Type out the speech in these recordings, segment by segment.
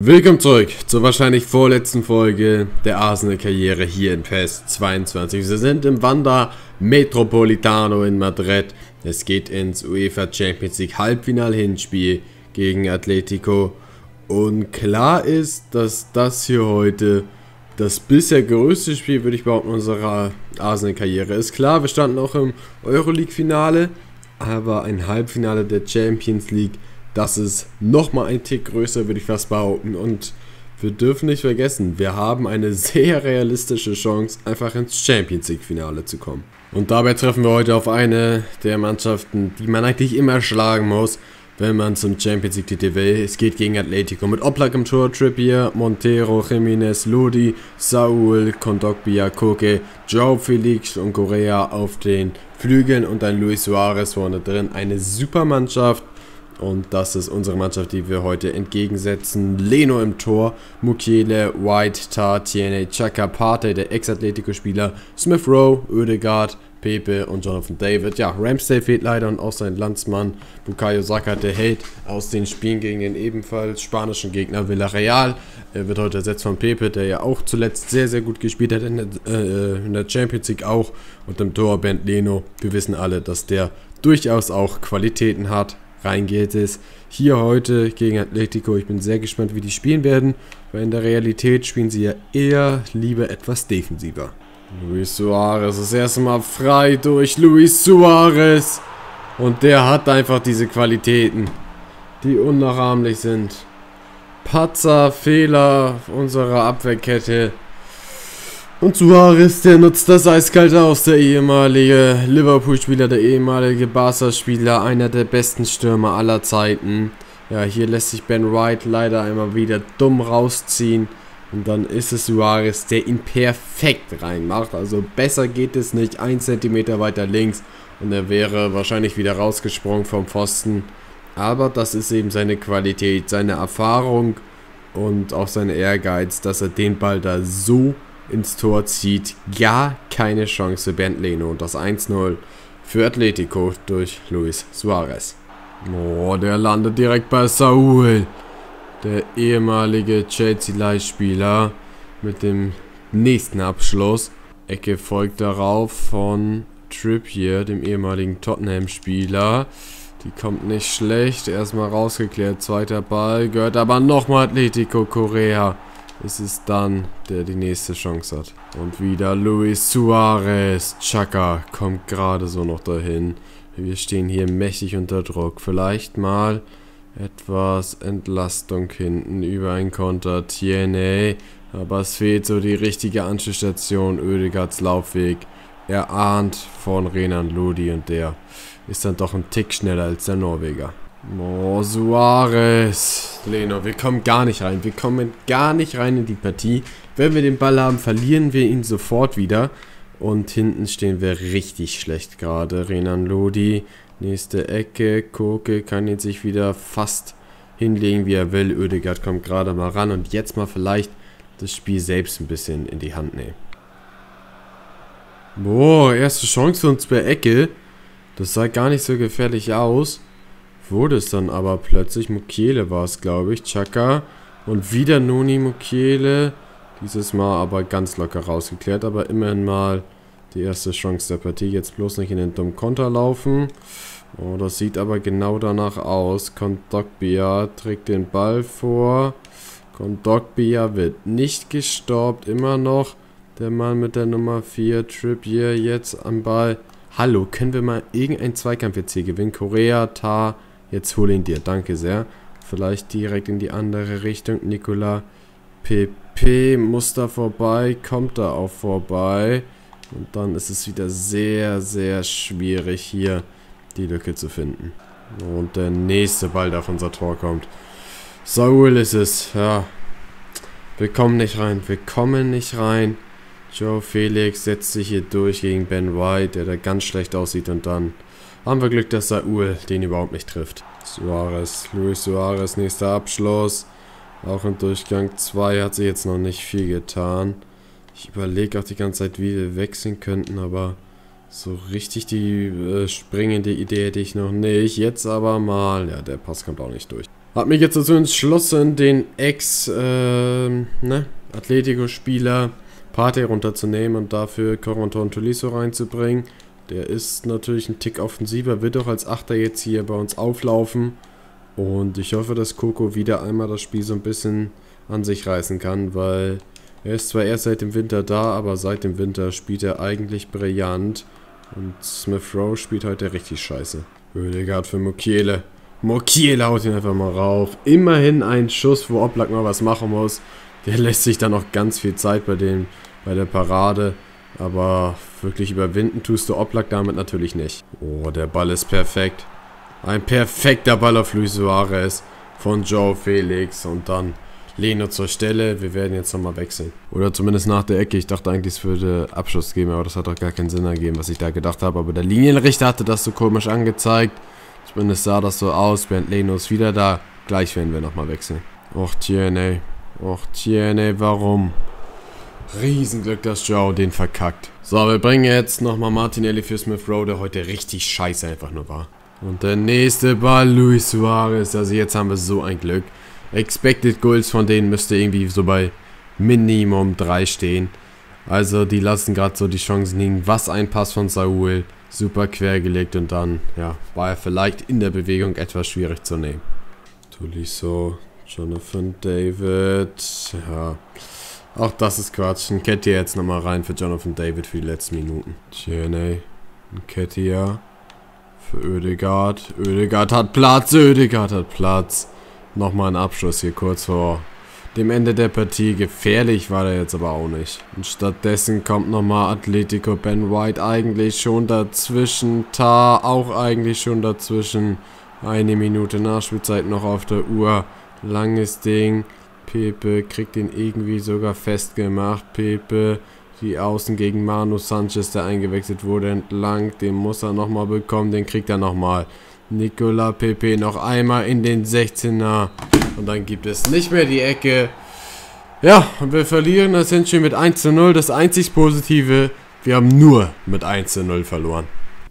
Willkommen zurück zur wahrscheinlich vorletzten Folge der Arsenal-Karriere hier in PES 22. Wir sind im Wanda Metropolitano in Madrid. Es geht ins UEFA Champions League Halbfinal-Hinspiel gegen Atletico. Und klar ist, dass das hier heute das bisher größte Spiel, würde ich behaupten, unserer Arsenal-Karriere ist. Klar, wir standen auch im Euroleague-Finale, aber ein Halbfinale der Champions League, das ist nochmal ein Tick größer, würde ich fast behaupten. Und wir dürfen nicht vergessen, wir haben eine sehr realistische Chance, einfach ins Champions League Finale zu kommen. Und dabei treffen wir heute auf eine der Mannschaften, die man eigentlich immer schlagen muss, wenn man zum Champions League Titel will. Es geht gegen Atletico mit Oblak im Tor, Trippier, Montero, Jiménez, Lodi, Saúl, Kondogbia, Koke, João Félix und Correa auf den Flügeln und dann Luis Suárez vorne drin. Eine super Mannschaft. Und das ist unsere Mannschaft, die wir heute entgegensetzen. Leno im Tor, Mukiele, White, Tierney, Xhaka, Partey, der Ex-Atletico-Spieler, Smith Rowe, Ødegaard, Pepe und Jonathan David. Ja, Ramsdale fehlt leider und auch sein Landsmann Bukayo Saka, der Held aus den Spielen gegen den ebenfalls spanischen Gegner Villarreal. Er wird heute ersetzt von Pepe, der ja auch zuletzt sehr, sehr gut gespielt hat in der Champions League auch. Und im Tor Bernd Leno, wir wissen alle, dass der durchaus auch Qualitäten hat. Rein geht es hier heute gegen Atletico. Ich bin sehr gespannt, wie die spielen werden, weil in der Realität spielen sie ja eher lieber etwas defensiver. Luis Suárez ist erstmal frei durch Luis Suárez. Und der hat einfach diese Qualitäten, die unnachahmlich sind. Patzer, Fehler unserer Abwehrkette. Und Suárez, der nutzt das eiskalt aus, der ehemalige Liverpool-Spieler, der ehemalige Barca-Spieler, einer der besten Stürmer aller Zeiten. Ja, hier lässt sich Ben White leider einmal wieder dumm rausziehen. Und dann ist es Suárez, der ihn perfekt reinmacht. Also besser geht es nicht, 1 Zentimeter weiter links. Und er wäre wahrscheinlich wieder rausgesprungen vom Pfosten. Aber das ist eben seine Qualität, seine Erfahrung und auch sein Ehrgeiz, dass er den Ball da so ins Tor zieht. Gar keine Chance für Bernd Leno und das 1-0 für Atletico durch Luis Suárez. Oh, der landet direkt bei Saúl. Der ehemalige Chelsea-Leihspieler mit dem nächsten Abschluss. Ecke folgt darauf von Trippier, dem ehemaligen Tottenham-Spieler. Die kommt nicht schlecht. Erstmal rausgeklärt. Zweiter Ball. Gehört aber nochmal Atletico. Correa. Es ist dann, der die nächste Chance hat. Und wieder Luis Suárez. Xhaka kommt gerade so noch dahin. Wir stehen hier mächtig unter Druck. Vielleicht mal etwas Entlastung hinten über einen Konter. Tierney. Aber es fehlt so die richtige Anschlussstation. Ødegaards Laufweg. Er ahnt von Renan Lodi und der ist dann doch ein Tick schneller als der Norweger. Oh, Suárez. Leno, wir kommen gar nicht rein. Wir kommen gar nicht rein in die Partie. Wenn wir den Ball haben, verlieren wir ihn sofort wieder. Und hinten stehen wir richtig schlecht gerade. Renan Lodi, nächste Ecke. Koke kann jetzt sich wieder fast hinlegen, wie er will. Ødegaard kommt gerade mal ran. Und jetzt mal vielleicht das Spiel selbst ein bisschen in die Hand nehmen. Boah, erste Chance für uns per Ecke. Das sah gar nicht so gefährlich aus. Wurde es dann aber plötzlich. Mukiele war es, glaube ich. Xhaka. Und wieder Noni Mukiele. Dieses Mal aber ganz locker rausgeklärt. Aber immerhin mal die erste Chance der Partie. Jetzt bloß nicht in den dummen Konter laufen. Oh, das sieht aber genau danach aus. Kondogbia trägt den Ball vor. Kondogbia wird nicht gestoppt. Immer noch der Mann mit der Nummer 4. Trippier jetzt am Ball. Hallo, können wir mal irgendeinen Zweikampf jetzt hier gewinnen? Correa, Tar. Jetzt hol ihn dir, danke sehr. Vielleicht direkt in die andere Richtung. Nicolas Pepe muss da vorbei, kommt da auch vorbei. Und dann ist es wieder sehr, sehr schwierig hier die Lücke zu finden. Und der nächste Ball, der auf unser Tor kommt. Saúl ist es, ja. Wir kommen nicht rein, wir kommen nicht rein. João Félix setzt sich hier durch gegen Ben White, der da ganz schlecht aussieht und dann haben wir Glück, dass Saúl den überhaupt nicht trifft. Suárez, Luis Suárez, nächster Abschluss. Auch im Durchgang 2 hat sich jetzt noch nicht viel getan. Ich überlege auch die ganze Zeit, wie wir wechseln könnten, aber so richtig die springende Idee hätte ich noch nicht. Jetzt aber mal, ja, der Pass kommt auch nicht durch. Hat mich jetzt dazu entschlossen, den Atletico-Spieler Partey runterzunehmen und dafür Corentin Tolisso reinzubringen. Der ist natürlich ein Tick offensiver, wird auch als Achter jetzt hier bei uns auflaufen. Und ich hoffe, dass Koke wieder einmal das Spiel so ein bisschen an sich reißen kann, weil er ist zwar erst seit dem Winter da, aber seit dem Winter spielt er eigentlich brillant. Und Smith Rowe spielt heute richtig scheiße. Ødegaard für Mukiele. Mukiele haut ihn einfach mal rauf. Immerhin ein Schuss, wo Oblak mal was machen muss. Der lässt sich dann noch ganz viel Zeit bei der Parade. Aber wirklich überwinden tust du Oblak damit natürlich nicht. Oh, der Ball ist perfekt. Ein perfekter Ball auf Luis Suárez von João Félix. Und dann Leno zur Stelle. Wir werden jetzt nochmal wechseln. Oder zumindest nach der Ecke. Ich dachte eigentlich, es würde Abschuss geben. Aber das hat doch gar keinen Sinn ergeben, was ich da gedacht habe. Aber der Linienrichter hatte das so komisch angezeigt. Zumindest sah das so aus. Bernd Leno ist wieder da. Gleich werden wir nochmal wechseln. Och, Tierney. Och, Tierney, warum? Riesenglück, dass João den verkackt. So, wir bringen jetzt nochmal Martinelli für Smith Rowe, der heute richtig scheiße einfach nur war. Und der nächste Ball, Luis Suárez. Also jetzt haben wir so ein Glück. Expected Goals von denen müsste irgendwie so bei Minimum 3 stehen. Also die lassen gerade so die Chancen liegen. Was ein Pass von Saúl. Super quergelegt und dann, ja, war er vielleicht in der Bewegung etwas schwierig zu nehmen. Tolisso, Jonathan David. Ja, auch das ist Quatsch. Nketiah jetzt nochmal rein für Jonathan David für die letzten Minuten. Tierney, Nketiah für Ødegaard. Ødegaard hat Platz, Ødegaard hat Platz. Nochmal ein Abschluss hier kurz vor dem Ende der Partie. Gefährlich war der jetzt aber auch nicht. Und stattdessen kommt nochmal Atletico. Ben White eigentlich schon dazwischen. Tar auch eigentlich schon dazwischen. Eine Minute Nachspielzeit noch auf der Uhr. Langes Ding. Pepe kriegt ihn irgendwie sogar festgemacht. Pepe, die Außen gegen Manu Sanchez, der eingewechselt wurde, entlang. Den muss er nochmal bekommen. Den kriegt er nochmal. Nicolas Pepe noch einmal in den 16er. Und dann gibt es nicht mehr die Ecke. Ja, und wir verlieren das Hinspiel mit 1:0. Das einzig Positive, wir haben nur mit 1:0 verloren.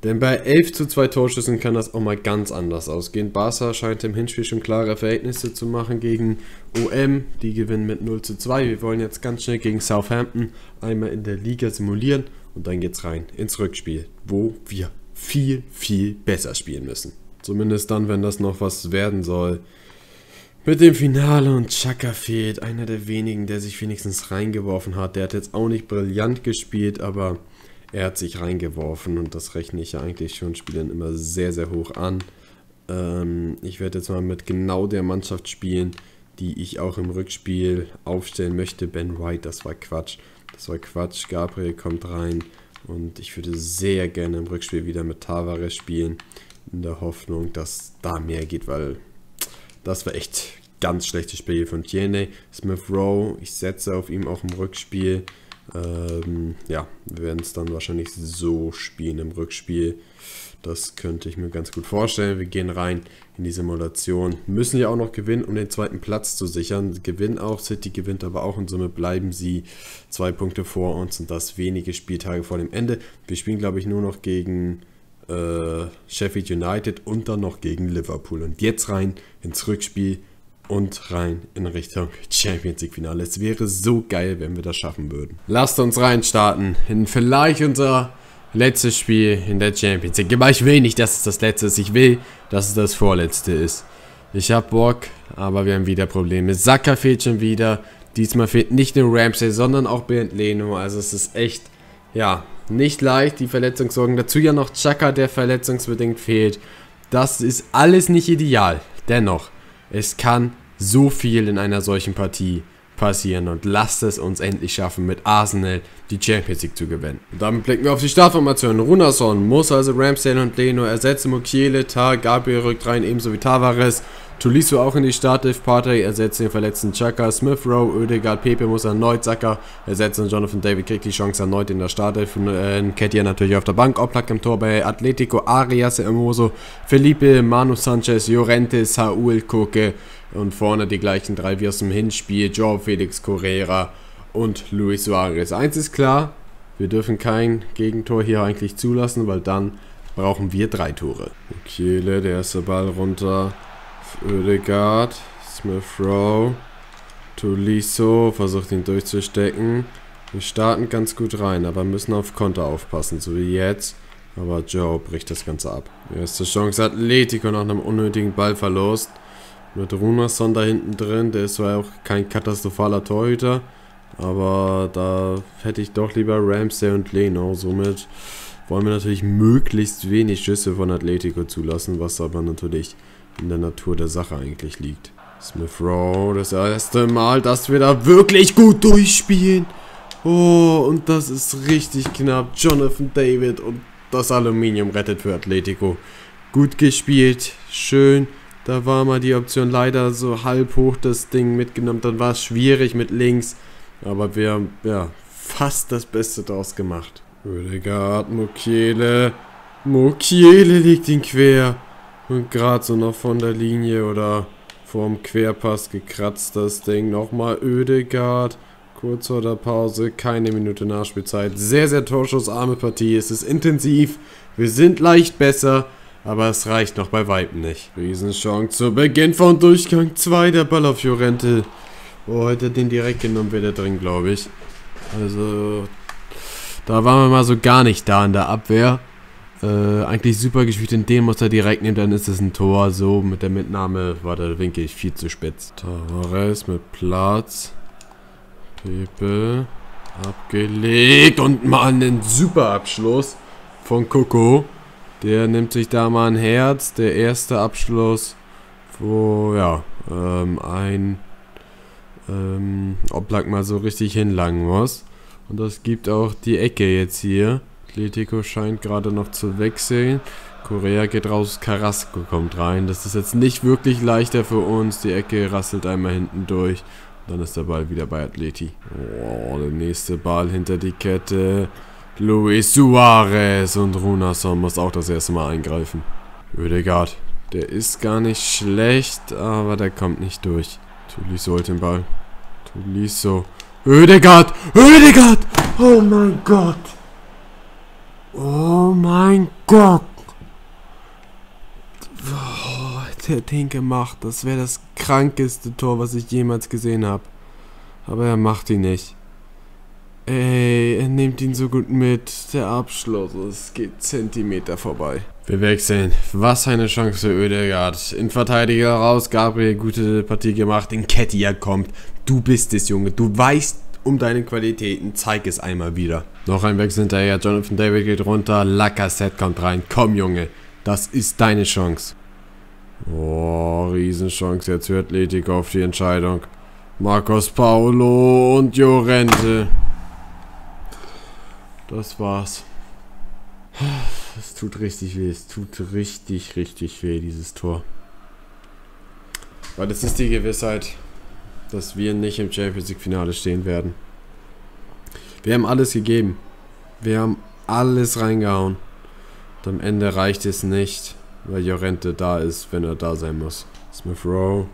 Denn bei 11:2 Torschüssen kann das auch mal ganz anders ausgehen. Barca scheint im Hinspiel schon klare Verhältnisse zu machen gegen OM. Die gewinnen mit 0:2. Wir wollen jetzt ganz schnell gegen Southampton einmal in der Liga simulieren. Und dann geht's rein ins Rückspiel, wo wir viel, viel besser spielen müssen. Zumindest dann, wenn das noch was werden soll. Mit dem Finale und Xhaka fehlt. Einer der wenigen, der sich wenigstens reingeworfen hat. Der hat jetzt auch nicht brillant gespielt, aber er hat sich reingeworfen und das rechne ich ja eigentlich schon Spielern immer sehr, sehr hoch an. Ich werde jetzt mal mit genau der Mannschaft spielen, die ich auch im Rückspiel aufstellen möchte. Ben White, das war Quatsch. Das war Quatsch. Gabriel kommt rein und ich würde sehr gerne im Rückspiel wieder mit Tavares spielen. In der Hoffnung, dass da mehr geht, weil das war echt ganz schlechtes Spiel von Tierney. Smith Rowe, ich setze auf ihn auch im Rückspiel. Ja, wir werden es dann wahrscheinlich so spielen im Rückspiel. Das könnte ich mir ganz gut vorstellen. Wir gehen rein in die Simulation. Müssen ja auch noch gewinnen, um den zweiten Platz zu sichern. Gewinnen auch, City gewinnt aber auch. In Summe bleiben sie 2 Punkte vor uns und das wenige Spieltage vor dem Ende. Wir spielen, glaube ich, nur noch gegen Sheffield United und dann noch gegen Liverpool. Und jetzt rein ins Rückspiel. Und rein in Richtung Champions League Finale. Es wäre so geil, wenn wir das schaffen würden. Lasst uns reinstarten in vielleicht unser letztes Spiel in der Champions League. Aber ich will nicht, dass es das letzte ist. Ich will, dass es das vorletzte ist. Ich hab Bock, aber wir haben wieder Probleme. Saka fehlt schon wieder. Diesmal fehlt nicht nur Ramsdale, sondern auch Bernd Leno. Also es ist echt, ja, nicht leicht. Die Verletzungssorgen. Dazu ja noch Xhaka, der verletzungsbedingt fehlt. Das ist alles nicht ideal. Dennoch. Es kann so viel in einer solchen Partie passieren und lasst es uns endlich schaffen, mit Arsenal die Champions League zu gewinnen. Und damit blicken wir auf die Startformation. Rúnarsson muss also Ramsdale und Leno ersetzen. Mukiele, Tar, Gabriel rückt rein, ebenso wie Tavares. Tolisso auch in die Startelf. Partey ersetzt den verletzten Xhaka. Smith Rowe, Ødegaard, Pepe muss erneut Saka ersetzen. Jonathan David kriegt die Chance erneut in der Startelf. Nketiah natürlich auf der Bank. Oblak im Tor bei Atletico. Arias, Hermoso, Felipe, Manu Sanchez, Llorente, Saúl, Koke. Und vorne die gleichen 3 wie aus dem Hinspiel. João Félix, Correa und Luis Suárez. Eins ist klar, wir dürfen kein Gegentor hier eigentlich zulassen, weil dann brauchen wir 3 Tore. Mukiele, der erste Ball runter. Ødegaard, Smith Rowe, Tolisso versucht ihn durchzustecken. Wir starten ganz gut rein, aber müssen auf Konter aufpassen, so wie jetzt. Aber Joe bricht das Ganze ab. Erste Chance Atletico nach einem unnötigen Ballverlust. Mit Rúnarsson da hinten drin, der ist zwar auch kein katastrophaler Torhüter, aber da hätte ich doch lieber Ramsdale und Leno. Somit wollen wir natürlich möglichst wenig Schüsse von Atletico zulassen, was aber natürlich in der Natur der Sache eigentlich liegt. Smith Rowe, das erste Mal, dass wir da wirklich gut durchspielen. Oh, und das ist richtig knapp. Jonathan David und das Aluminium rettet für Atletico. Gut gespielt, schön. Da war mal die Option leider so halb hoch das Ding mitgenommen. Dann war es schwierig mit links. Aber wir haben ja fast das Beste draus gemacht. Ødegaard, Mukiele. Mukiele legt ihn quer. Und gerade so noch von der Linie oder vorm Querpass gekratzt das Ding. Nochmal Ødegaard. Kurz vor der Pause, keine Minute Nachspielzeit. Sehr, sehr torschussarme Partie. Es ist intensiv. Wir sind leicht besser. Aber es reicht noch bei Weitem nicht. Riesenchance zu Beginn von Durchgang 2. Der Ball auf Llorente. Oh, hätte den direkt genommen, wäre der drin, glaube ich. Also, da waren wir mal so gar nicht da in der Abwehr. Eigentlich super gespielt, in den muss er direkt nehmen, dann ist es ein Tor. So, mit der Mitnahme war der Winkel viel zu spitz. Tavares mit Platz. Pepe. Abgelegt. Und mal einen super Abschluss von Koke. Der nimmt sich da mal ein Herz. Der erste Abschluss, wo ja Oblak mal so richtig hinlangen muss. Und das gibt auch die Ecke jetzt hier. Atletico scheint gerade noch zu wechseln. Correa geht raus, Carrasco kommt rein. Das ist jetzt nicht wirklich leichter für uns. Die Ecke rasselt einmal hinten durch. Und dann ist der Ball wieder bei Atleti. Oh, der nächste Ball hinter die Kette. Luis Suárez und Rúnarsson muss auch das erste Mal eingreifen. Ødegaard, der ist gar nicht schlecht, aber der kommt nicht durch. Tolisso holt den Ball. Tolisso. Ødegaard! Ødegaard! Oh mein Gott! Oh mein Gott! Oh, hätte er den gemacht. Das wäre das krankeste Tor, was ich jemals gesehen habe. Aber er macht ihn nicht. Ey, er nimmt ihn so gut mit. Der Abschluss, es geht Zentimeter vorbei. Wir wechseln. Was eine Chance für Ødegaard. Innenverteidiger raus, Gabriel, gute Partie gemacht. Nketiah kommt. Du bist es, Junge. Du weißt um deine Qualitäten. Zeig es einmal wieder. Noch ein Wechsel hinterher. Jonathan David geht runter. Lacazette kommt rein. Komm, Junge. Das ist deine Chance. Oh, Riesenchance. Jetzt hört Atletico auf die Entscheidung. Marcos Paulo und Llorente. Das war's. Es tut richtig weh. Es tut richtig, richtig weh, dieses Tor. Weil das ist die Gewissheit, dass wir nicht im Champions League Finale stehen werden. Wir haben alles gegeben. Wir haben alles reingehauen. Und am Ende reicht es nicht, weil Llorente da ist, wenn er da sein muss. Smith Rowe.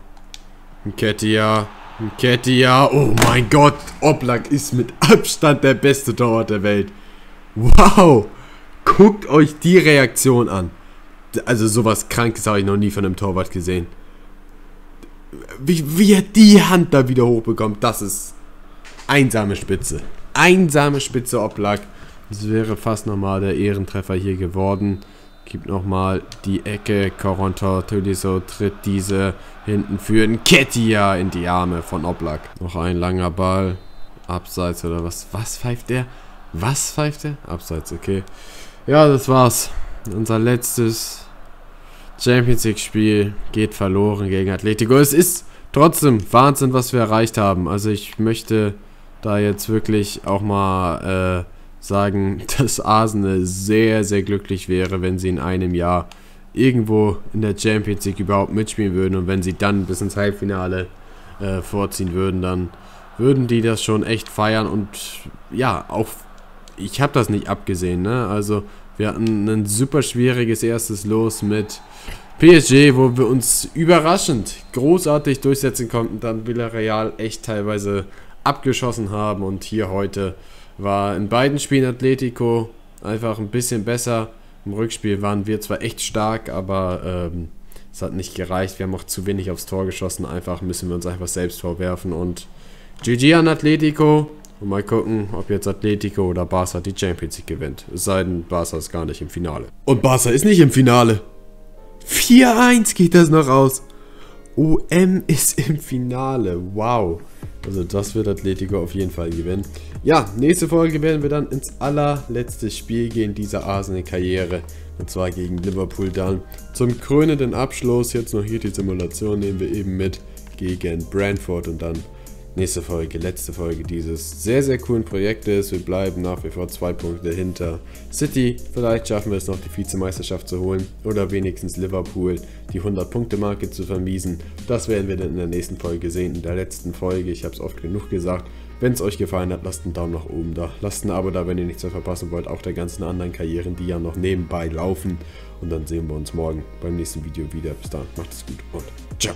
Nketiah. Nketiah. Oh mein Gott. Oblak ist mit Abstand der beste Torwart der Welt. Wow! Guckt euch die Reaktion an. Also sowas Krankes habe ich noch nie von einem Torwart gesehen. Wie er die Hand da wieder hochbekommt, das ist einsame Spitze. Einsame Spitze Oblak. Das wäre fast nochmal der Ehrentreffer hier geworden. Gibt nochmal die Ecke. Corentin Tolisso tritt diese hinten für Nketiah in die Arme von Oblak. Noch ein langer Ball. Abseits oder was? Was pfeift der? Was pfeift der? Abseits, okay. Ja, das war's. Unser letztes Champions League Spiel geht verloren gegen Atletico. Es ist trotzdem Wahnsinn, was wir erreicht haben. Also ich möchte da jetzt wirklich auch mal sagen, dass Arsenal sehr, sehr glücklich wäre, wenn sie in einem Jahr irgendwo in der Champions League überhaupt mitspielen würden. Und wenn sie dann bis ins Halbfinale vorziehen würden, dann würden die das schon echt feiern. Und ja, auch ich habe das nicht abgesehen, ne? Also wir hatten ein super schwieriges erstes Los mit PSG, wo wir uns überraschend großartig durchsetzen konnten, dann Villarreal echt teilweise abgeschossen haben. Und hier heute war in beiden Spielen Atletico einfach ein bisschen besser. Im Rückspiel waren wir zwar echt stark, aber Es hat nicht gereicht. Wir haben auch zu wenig aufs Tor geschossen. Einfach müssen wir uns einfach selbst vorwerfen. Und GG an Atletico. Und mal gucken, ob jetzt Atletico oder Barca die Champions League gewinnt. Es sei denn, Barca ist gar nicht im Finale. Und Barca ist nicht im Finale. 4-1 geht das noch aus. OM ist im Finale. Wow. Also das wird Atletico auf jeden Fall gewinnen. Ja, nächste Folge werden wir dann ins allerletzte Spiel gehen dieser Arsenal-Karriere. Und zwar gegen Liverpool dann. Zum krönenden Abschluss, jetzt noch hier die Simulation, nehmen wir eben mit gegen Brentford. Und dann nächste Folge, letzte Folge dieses sehr, sehr coolen Projektes. Wir bleiben nach wie vor 2 Punkte hinter City. Vielleicht schaffen wir es noch, die Vizemeisterschaft zu holen. Oder wenigstens Liverpool die 100-Punkte-Marke zu vermiesen. Das werden wir dann in der nächsten Folge sehen. In der letzten Folge, ich habe es oft genug gesagt. Wenn es euch gefallen hat, lasst einen Daumen nach oben da. Lasst ein Abo da, wenn ihr nichts mehr verpassen wollt. Auch der ganzen anderen Karrieren, die ja noch nebenbei laufen. Und dann sehen wir uns morgen beim nächsten Video wieder. Bis dann, macht es gut und ciao.